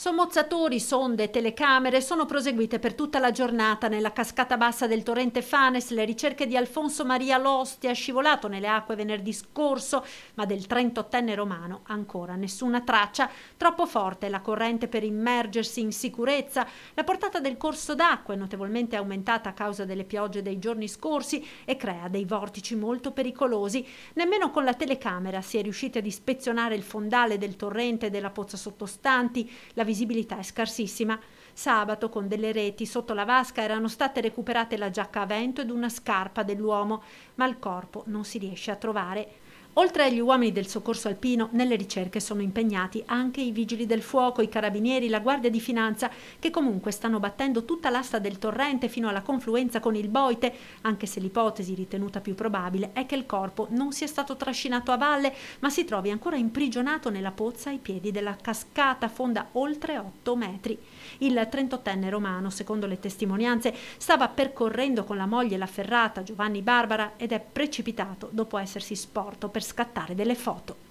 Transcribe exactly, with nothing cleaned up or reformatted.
Sommozzatori, sonde e telecamere sono proseguite per tutta la giornata nella cascata bassa del torrente Fanes le ricerche di Alfonso Maria Losti, scivolato nelle acque venerdì scorso, ma del trentottenne romano ancora nessuna traccia. Troppo forte è la corrente per immergersi in sicurezza, la portata del corso d'acqua è notevolmente aumentata a causa delle piogge dei giorni scorsi e crea dei vortici molto pericolosi. Nemmeno con la telecamera si è riusciti ad ispezionare il fondale del torrente e della pozza sottostanti. La visibilità è scarsissima. Sabato, con delle reti sotto la vasca, erano state recuperate la giacca a vento ed una scarpa dell'uomo, ma il corpo non si riesce a trovare. Oltre agli uomini del soccorso alpino, nelle ricerche sono impegnati anche i vigili del fuoco, i carabinieri, la guardia di finanza, che comunque stanno battendo tutta l'asta del torrente fino alla confluenza con il Boite, anche se l'ipotesi ritenuta più probabile è che il corpo non sia stato trascinato a valle, ma si trovi ancora imprigionato nella pozza ai piedi della cascata, fonda oltre otto metri. Il trentottenne romano, secondo le testimonianze, stava percorrendo con la moglie la ferrata Giovanni Barbara ed è precipitato dopo essersi sporto per scattare delle foto.